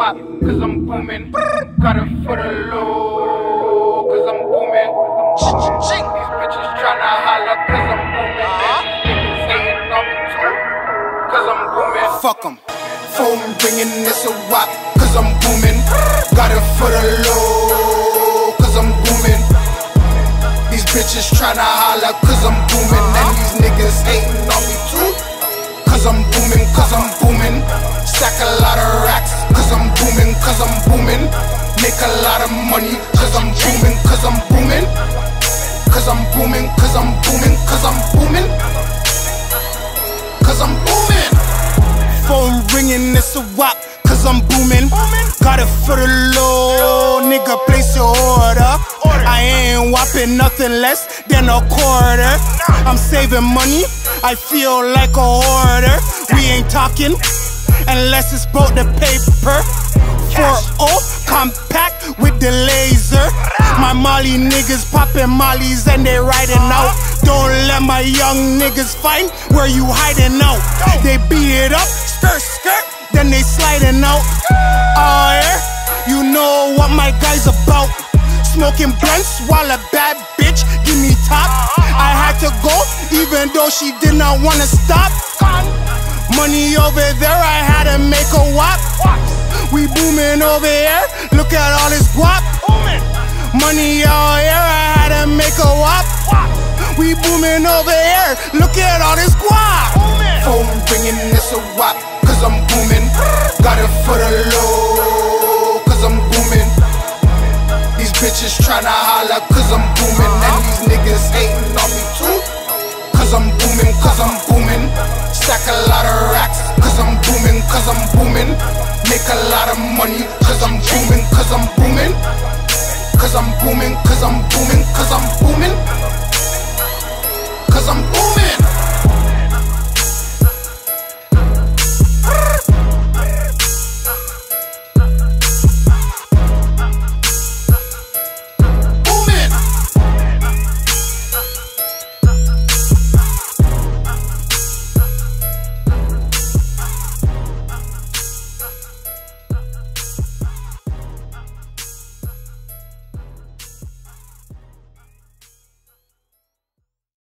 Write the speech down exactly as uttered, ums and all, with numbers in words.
wop, cause I'm booming. Got it for the low, cause I'm booming. These bitches tryna holler, cause I'm booming. Niggas hating on me too, cause I'm booming. Fuck 'em, phone ringing, it's a wop, cause I'm booming. Got it for the low, cause I'm booming. These bitches tryna holler, cause I'm booming. And these niggas hating on me too, cause I'm booming, cause I'm booming. Stack a lot of racks, cause I'm booming, cause I'm booming. Make a lot of money, cause I'm booming, cause I'm booming. Cause I'm booming, cause I'm booming, cause I'm booming. Cause I'm booming. Phone ringing, it's a wop, cause I'm booming. Got it for the low, nigga, place your order. I ain't whopping nothing less than a quarter. I'm saving money, I feel like a hoarder. We ain't talking unless it's both the paper. four oh compact with the laser. My Molly niggas popping mollies and they riding out. Don't let my young niggas find where you hiding out. They beat it up, skirt skirt, then they sliding out. Oh yeah, you know what my guy's about. Smoking blunts while a bad bitch give me top. I had to go even though she did not wanna stop. Money over there, I had to make a wop. We booming over here, look at all this guap. Money out here, I had to make a wop. We booming over here, look at all this guap. Phone ringing, it's a wop, cause I'm booming. Got it for the low, cause I'm booming. These bitches tryna holla, cause I'm booming. And these niggas hating on me too, cause I'm booming, cause I'm booming. Stack a lot of racks, cause I'm booming, cause I'm booming. Make a lot of money, cause I'm booming, cause I'm booming. Cause I'm booming, cause I'm booming, cause I'm booming. Cause I'm booming.